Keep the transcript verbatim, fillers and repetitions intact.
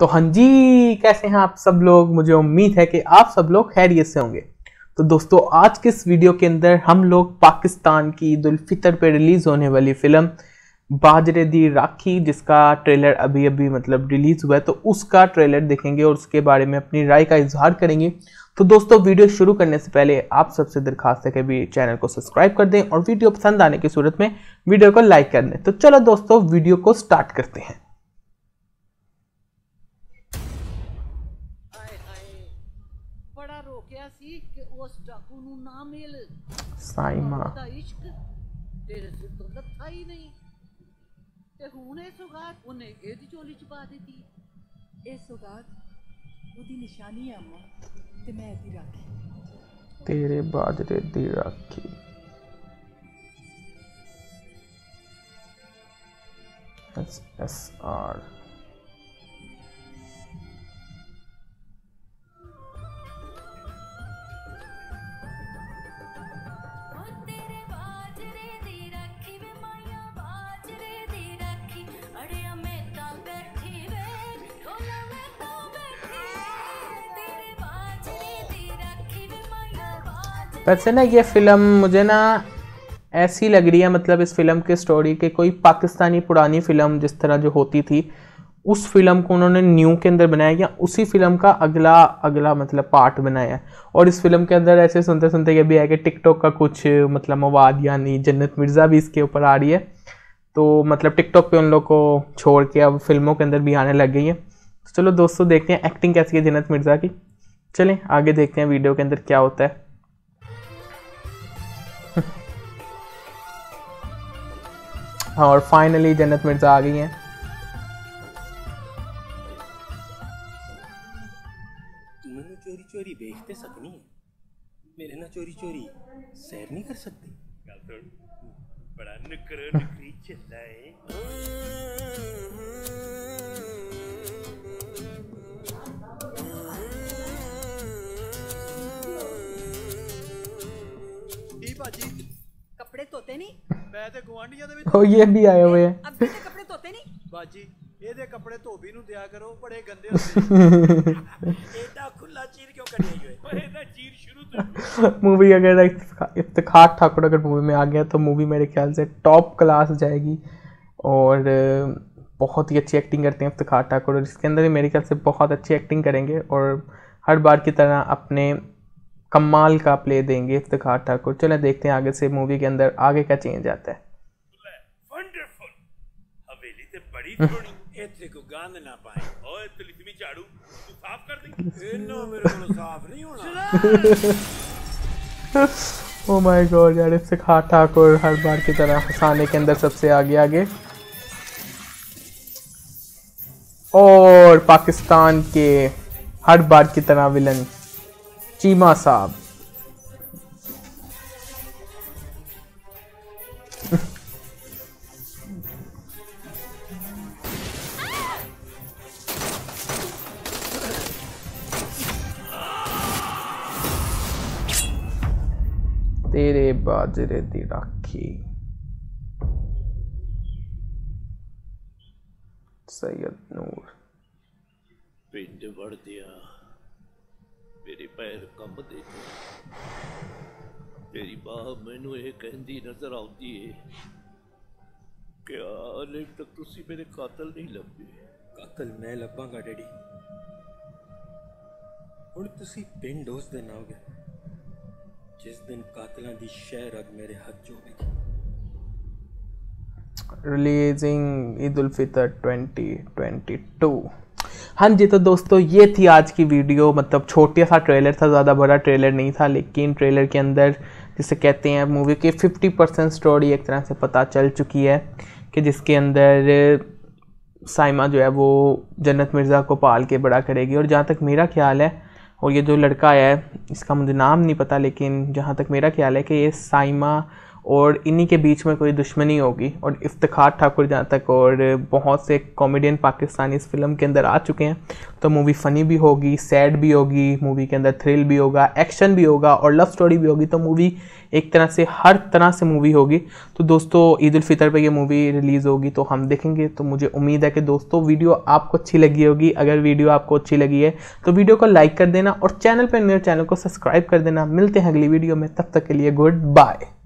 तो हाँ जी, कैसे हैं आप सब लोग। मुझे उम्मीद है कि आप सब लोग खैरियत से होंगे। तो दोस्तों, आज के इस वीडियो के अंदर हम लोग पाकिस्तान की ईद उल फितर पर रिलीज़ होने वाली फ़िल्म बाजरे दी राखी, जिसका ट्रेलर अभी अभी मतलब रिलीज़ हुआ है, तो उसका ट्रेलर देखेंगे और उसके बारे में अपनी राय का इजहार करेंगे। तो दोस्तों, वीडियो शुरू करने से पहले आप सबसे दरखास्त है कि भी चैनल को सब्सक्राइब कर दें और वीडियो पसंद आने की सूरत में वीडियो को लाइक कर दें। तो चलो दोस्तों, वीडियो को स्टार्ट करते हैं। साइमा तेरे बाजरे दी राखी। एस एस आर वैसे ना, ये फ़िल्म मुझे ना ऐसी लग रही है, मतलब इस फिल्म के स्टोरी के कोई पाकिस्तानी पुरानी फ़िल्म जिस तरह जो होती थी उस फिल्म को उन्होंने न्यू के अंदर बनाया, या उसी फिल्म का अगला अगला मतलब पार्ट बनाया। और इस फिल्म के अंदर ऐसे सुनते सुनते ये भी है कि टिकटॉक का कुछ मतलब मवाद, यानी जन्नत मिर्ज़ा भी इसके ऊपर आ रही है, तो मतलब टिकटॉक पे उन लोग को छोड़ के अब फिल्मों के अंदर भी आने लग गई है। तो चलो दोस्तों, देखते हैं एक्टिंग कैसी है जन्नत मिर्ज़ा की। चलें आगे देखते हैं वीडियो के अंदर क्या होता है। हाँ, और फाइनली जन्नत मिर्ज़ा आ गई हैं। तूने ना चोरी चोरी बेचते सकनी है, मेरे ना चोरी चोरी सैर नहीं कर सकती। बड़ा नकरा नकरी चला है। दी बाजी कपड़े धोते नहीं। ओ, ये भी आए हुए हैं। अब तेरे कपड़े धोते नहीं बाजी, ये दे कपड़े धोबी नु दिया करो, बड़े गंदे होते हैं। एडा खुला चीर क्यों कटे हुए? ओए ना चीर शुरू तो मूवी अगर इफ्तिखार ठाकुर अगर मूवी में आ गया तो मूवी मेरे ख्याल से टॉप क्लास जाएगी। और बहुत ही अच्छी एक्टिंग करते हैं इफ्तिखार ठाकुर, और इसके अंदर भी मेरे ख्याल से बहुत अच्छी एक्टिंग करेंगे और हर बार की तरह अपने कमाल का प्ले देंगे इफ्तिखार ठाकुर। चले देखते हैं आगे से मूवी के अंदर आगे क्या चेंज आता है। ओह माय गॉड यार, इफ्तिखार ठाकुर हर बार की तरह हंसाने के अंदर सबसे आगे आगे। और पाकिस्तान के हर बार की तरह विलन चीमा साहब। तेरे बाजरे दी राखी। सैयद नूर पिंड बढ़ दिया, मेरे पैर कंबदे, तेरी मां मैनू ये कहती नजर आती है कि हाले तक तुसी मेरे कातल नहीं लभे। कातल मैं लभांगा डैडी, हुण तुसी पिंड उस दिन आओगे जिस दिन कातलों की शहर अग मेरे हाथ चोवेगी। Releasing Eid ul Fitr twenty twenty two. हाँ जी, तो दोस्तों ये थी आज की वीडियो। मतलब छोटा सा ट्रेलर था, ज़्यादा बड़ा ट्रेलर नहीं था, लेकिन ट्रेलर के अंदर जिसे कहते हैं मूवी की फिफ्टी परसेंट स्टोरी एक तरह से पता चल चुकी है, कि जिसके अंदर साइमा जो है वो जन्नत मिर्ज़ा को पाल के बड़ा करेगी। और जहाँ तक मेरा ख्याल है, और ये जो लड़का है इसका मुझे नाम नहीं पता, लेकिन जहाँ तक मेरा ख्याल है कि ये साइमा और इन्हीं के बीच में कोई दुश्मनी होगी। और इफ्तिखार ठाकुर जहाँ तक और बहुत से कॉमेडियन पाकिस्तानी इस फिल्म के अंदर आ चुके हैं, तो मूवी फ़नी भी होगी, सैड भी होगी, मूवी के अंदर थ्रिल भी होगा, एक्शन भी होगा और लव स्टोरी भी होगी। तो मूवी एक तरह से हर तरह से मूवी होगी। तो दोस्तों ईद उल फितर पर यह मूवी रिलीज़ होगी तो हम देखेंगे। तो मुझे उम्मीद है कि दोस्तों वीडियो आपको अच्छी लगी होगी। अगर वीडियो आपको अच्छी लगी है तो वीडियो को लाइक कर देना और चैनल पर मेरे चैनल को सब्सक्राइब कर देना। मिलते हैं अगली वीडियो में, तब तक के लिए गुड बाय।